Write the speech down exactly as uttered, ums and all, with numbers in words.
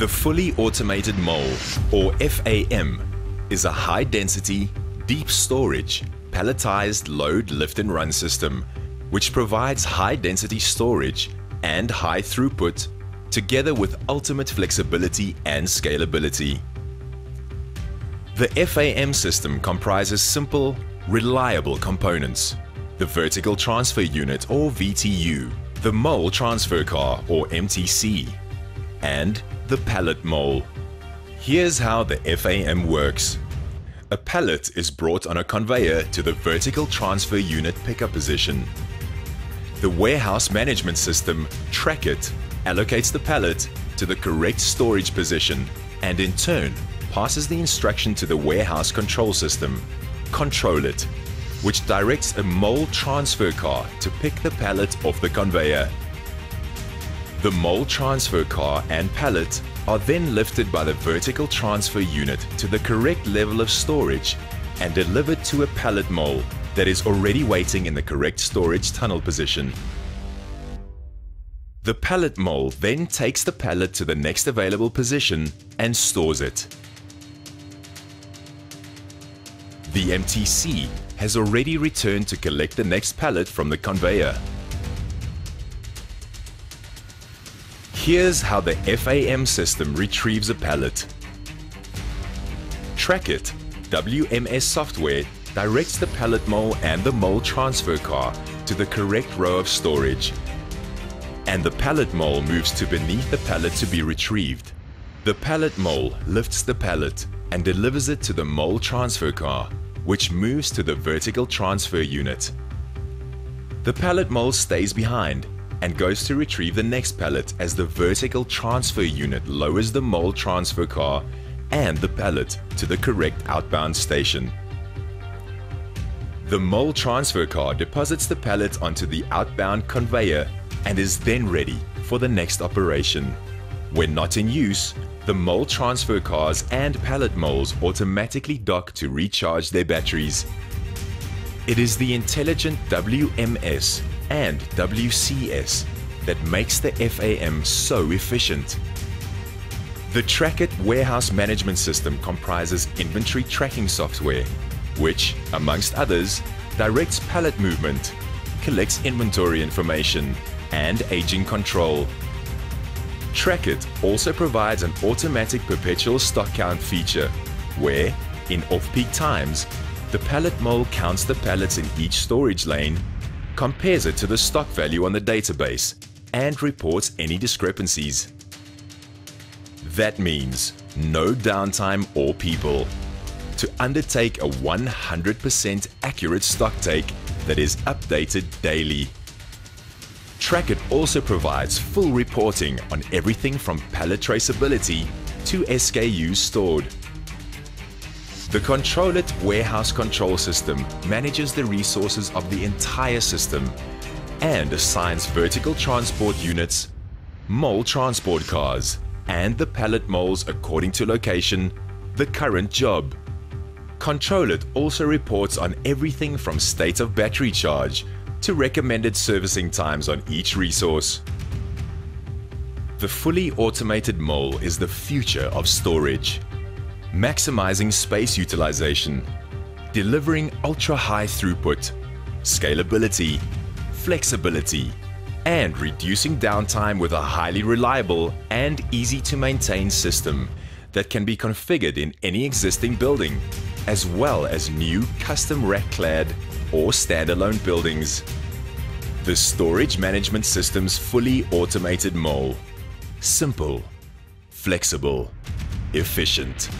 The fully automated mole, or F A M, is a high-density, deep-storage, palletized load lift and run system, which provides high-density storage and high throughput, together with ultimate flexibility and scalability. The F A M system comprises simple, reliable components: the Vertical Transfer Unit, or V T U, the Mole Transfer Car, or M T C, and the Pallet Mole. Here's how the F A M works. A pallet is brought on a conveyor to the Vertical Transfer Unit pickup position. The Warehouse Management System, TrackIt, allocates the pallet to the correct storage position and in turn passes the instruction to the Warehouse Control System, ControlIt, which directs a Mole Transfer Car to pick the pallet off the conveyor. The Mole Transfer Car and pallet are then lifted by the Vertical Transfer Unit to the correct level of storage and delivered to a pallet mole that is already waiting in the correct storage tunnel position. The pallet mole then takes the pallet to the next available position and stores it. The M T C has already returned to collect the next pallet from the conveyor. Here's how the F A M system retrieves a pallet. TrackIt W M S software directs the pallet mole and the mole transfer car to the correct row of storage, and the pallet mole moves to beneath the pallet to be retrieved. The pallet mole lifts the pallet and delivers it to the mole transfer car, which moves to the Vertical Transfer Unit. The pallet mole stays behind and goes to retrieve the next pallet as the Vertical Transfer Unit lowers the mole transfer car and the pallet to the correct outbound station. The mole transfer car deposits the pallet onto the outbound conveyor and is then ready for the next operation. When not in use, the mole transfer cars and pallet moles automatically dock to recharge their batteries. It is the intelligent W M S and W C S that makes the F A M so efficient. The TrackIt Warehouse Management System comprises inventory tracking software, which, amongst others, directs pallet movement, collects inventory information, and aging control. TrackIt also provides an automatic perpetual stock count feature, where, in off-peak times, the pallet mole counts the pallets in each storage lane, compares it to the stock value on the database, and reports any discrepancies. That means no downtime or people. To undertake a one hundred percent accurate stock take that is updated daily. TrackIt also provides full reporting on everything from pallet traceability to S K Us stored. The ControlIt Warehouse Control System manages the resources of the entire system and assigns vertical transport units, mole transport cars, and the pallet moles according to location, the current job. ControlIt also reports on everything from state of battery charge to recommended servicing times on each resource. The fully automated mole is the future of storage, maximizing space utilization, delivering ultra-high throughput, scalability, flexibility, and reducing downtime with a highly reliable and easy-to-maintain system that can be configured in any existing building, as well as new custom rack-clad or standalone buildings. The Storage Management System's fully automated mole. Simple, flexible, efficient.